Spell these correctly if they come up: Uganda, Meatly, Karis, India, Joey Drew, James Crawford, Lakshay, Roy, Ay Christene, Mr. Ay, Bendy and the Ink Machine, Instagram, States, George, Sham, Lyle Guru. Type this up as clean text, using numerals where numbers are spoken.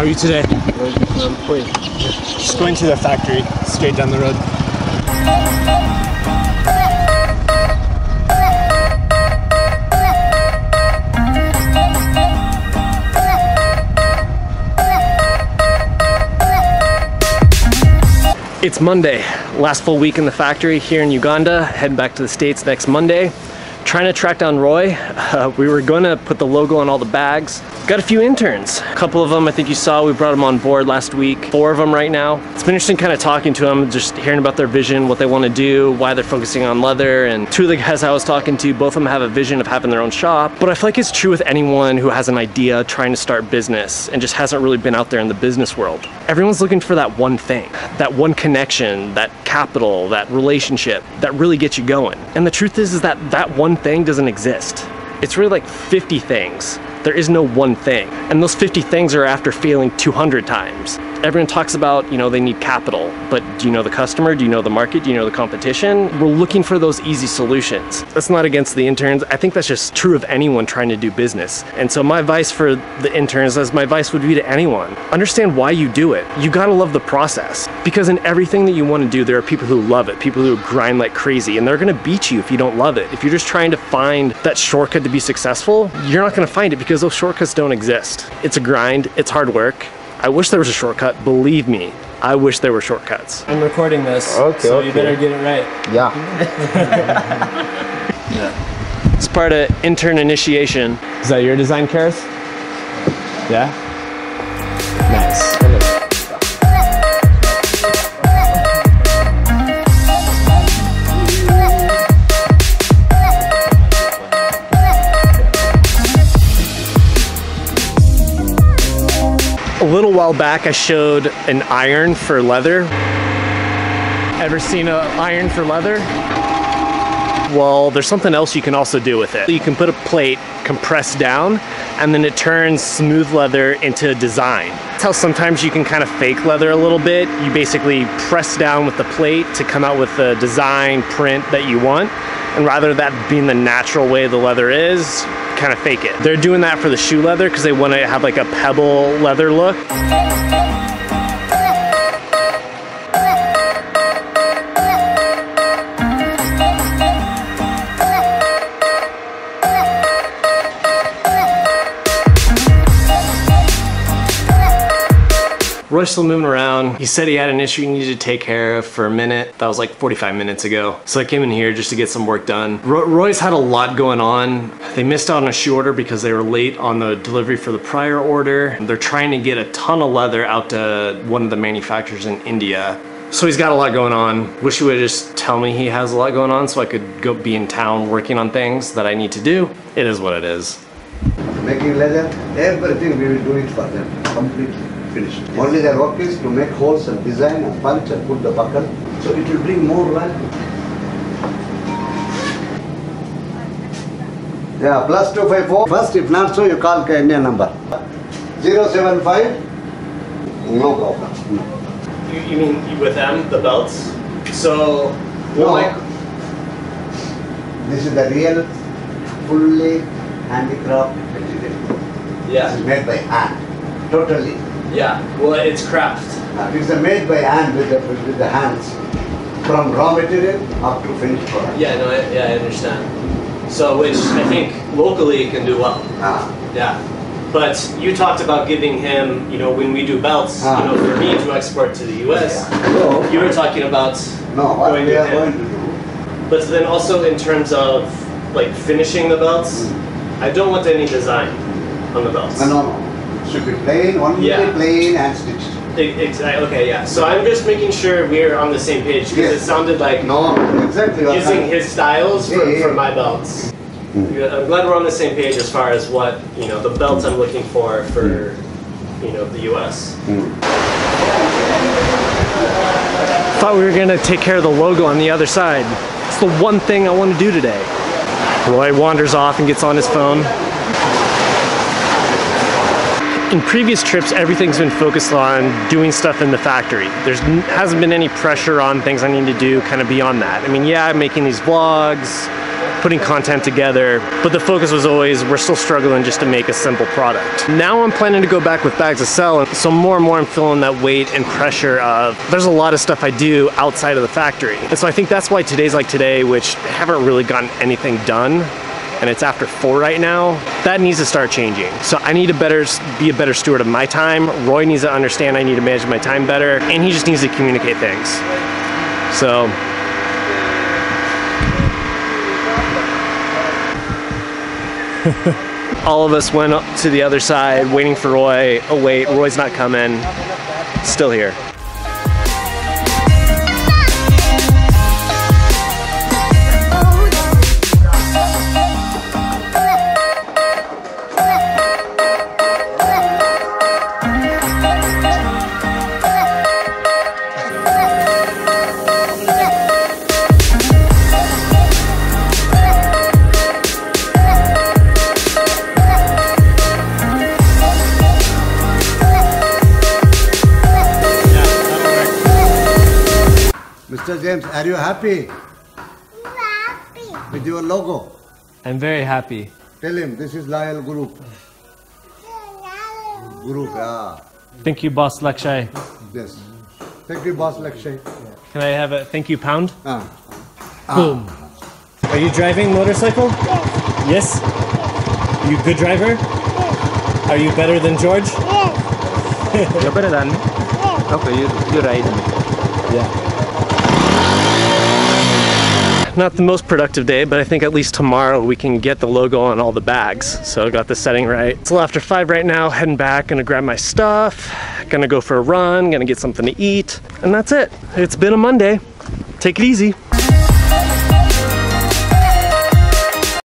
How are you today? Just going to the factory, straight down the road. It's Monday, last full week in the factory here in Uganda, head back to the States next Monday. Trying to track down Roy. We were gonna put the logo on all the bags. Got a few interns. A couple of them I think you saw, we brought them on board last week. 4 of them right now. It's been interesting kind of talking to them, just hearing about their vision, what they want to do, why they're focusing on leather. And 2 of the guys I was talking to, both of them have a vision of having their own shop. But I feel like it's true with anyone who has an idea trying to start business and just hasn't really been out there in the business world. Everyone's looking for that one thing, that one connection, that capital, that relationship that really gets you going. And the truth is that one thing doesn't exist. It's really like 50 things. There is no one thing. And those 50 things are after failing 200 times. Everyone talks about, you know, they need capital, but do you know the customer? Do you know the market? Do you know the competition? We're looking for those easy solutions. That's not against the interns. I think that's just true of anyone trying to do business. And so my advice for the interns, as my advice would be to anyone, understand why you do it. You gotta love the process, because in everything that you wanna do, there are people who love it, people who grind like crazy, and they're gonna beat you if you don't love it. If you're just trying to find that shortcut to be successful, you're not gonna find it because those shortcuts don't exist. It's a grind, it's hard work. I wish there was a shortcut, believe me. I wish there were shortcuts. I'm recording this, okay. You better get it right. Yeah. Yeah. It's part of intern initiation. Is that your design, Karis? Yeah? Nice. A little while back, I showed an iron for leather. Ever seen an iron for leather? Well, there's something else you can also do with it. You can put a plate compressed down, and then it turns smooth leather into a design. That's how sometimes you can kind of fake leather a little bit. You basically press down with the plate to come out with the design print that you want. And rather that being the natural way the leather is, kind of fake it. They're doing that for the shoe leather because they want to have like a pebble leather look. Roy's still moving around. He said he had an issue he needed to take care of for a minute. That was like 45 minutes ago. So I came in here just to get some work done. Roy's had a lot going on. They missed out on a shoe order because they were late on the delivery for the prior order. They're trying to get a ton of leather out to one of the manufacturers in India. So he's got a lot going on. Wish he would just tell me he has a lot going on so I could go be in town working on things that I need to do. It is what it is. Making leather, everything we will do it for them, completely. Finished. Yes. Only their work is to make holes and design and punch and put the buckle, so it will bring more value. Yeah, plus 254. First, if not so, you call the Indian number. 075. No problem. No. You mean with them, the belts? So, no. This is the real, fully handicraft material. Yeah. This is made by hand, totally. Yeah, well, it's craft. It's made by hand with the hands, from raw material up to finished product. Yeah, no, I understand. So, which I think locally can do well. Yeah, but you talked about giving him, you know, when we do belts, you know, for me to export to the U.S. Yeah. So, you were talking about what we are going to do. But then also in terms of like finishing the belts, I don't want any design on the belts. No. Should be plain, only plain and stitched. Exactly. Okay, yeah. So I'm just making sure we're on the same page because it sounded like exactly using his styles for my belts. I'm glad we're on the same page as far as what you know the belts I'm looking for you know the U.S. Thought we were gonna take care of the logo on the other side. It's the one thing I want to do today. Roy wanders off and gets on his phone. In previous trips, everything's been focused on doing stuff in the factory. There hasn't been any pressure on things I need to do kind of beyond that. I mean, yeah, I'm making these vlogs, putting content together, but the focus was always, we're still struggling just to make a simple product. Now I'm planning to go back with bags to sell, and so more and more I'm feeling that weight and pressure of, there's a lot of stuff I do outside of the factory. And so I think that's why today's like today, which I haven't really gotten anything done, and it's after 4 right now, that needs to start changing. So I need to be a better steward of my time. Roy needs to understand I need to manage my time better, and he just needs to communicate things. So. All of us went up to the other side, waiting for Roy. Oh wait, Roy's not coming. Still here. Mr. James, are you happy? I'm happy. With your logo? I'm very happy. Tell him, this is Lyle Guru. Guru, ah. Thank you, boss Lakshay. Yes. Thank you, boss Lakshay. Can I have a thank you pound? Ah. Boom. Are you driving motorcycle? Yes. Yes? Are you a good driver? Yes. Are you better than George? Yes. You're better than me? Yes. Okay, you're right. Yeah. Not the most productive day, but I think at least tomorrow we can get the logo on all the bags. So I got the setting right. It's a little after 5 right now, heading back, gonna grab my stuff, gonna go for a run, gonna get something to eat, and that's it. It's been a Monday. Take it easy.